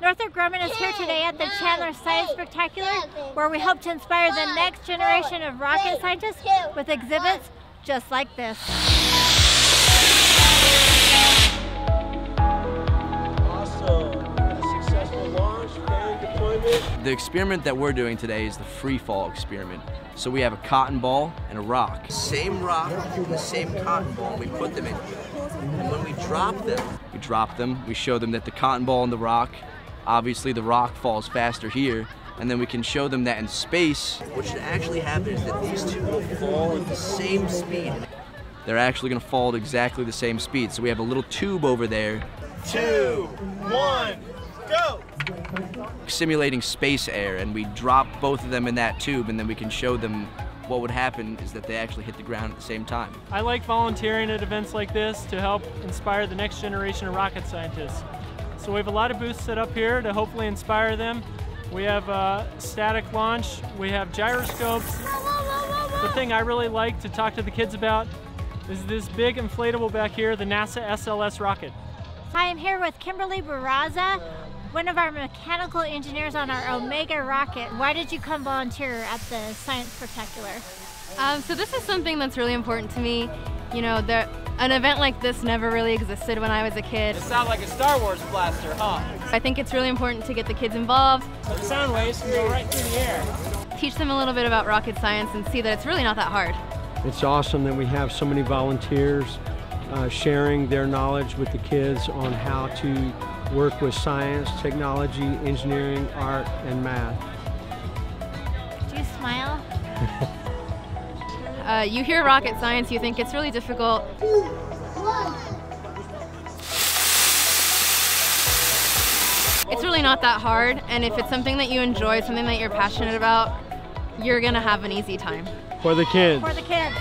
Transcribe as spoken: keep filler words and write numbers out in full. Northrop Grumman is here today at the Chandler Science Spectacular, where we hope to inspire the next generation of rocket scientists with exhibits just like this. Awesome. A successful launch, fairing deployment. The experiment that we're doing today is the free fall experiment. So we have a cotton ball and a rock. Same rock, the same cotton ball, we put them in here. And when we drop them, we drop them, we show them that the cotton ball and the rock, obviously the rock falls faster here, and then we can show them that in space, what should actually happen is that these two will fall at the same speed. They're actually going to fall at exactly the same speed, so we have a little tube over there. Two, one, go! Simulating space air, and we drop both of them in that tube, and then we can show them what would happen is that they actually hit the ground at the same time. I like volunteering at events like this to help inspire the next generation of rocket scientists. So we have a lot of booths set up here to hopefully inspire them. We have uh, static launch, we have gyroscopes. The thing I really like to talk to the kids about is this big inflatable back here, the NASA S L S rocket. I am here with Kimberly Barraza, one of our mechanical engineers on our Omega rocket. Why did you come volunteer at the Science Spectacular? Um, so this is something that's really important to me. You know, the, an event like this never really existed when I was a kid. It sounds like a Star Wars blaster, huh? I think it's really important to get the kids involved. Some sound waves can go right through the air. Teach them a little bit about rocket science and see that it's really not that hard. It's awesome that we have so many volunteers uh, sharing their knowledge with the kids on how to work with science, technology, engineering, art, and math. Do you smile? Uh, you hear rocket science, you think it's really difficult. It's really not that hard, and if it's something that you enjoy, something that you're passionate about, you're gonna have an easy time. For the kids. For the kids.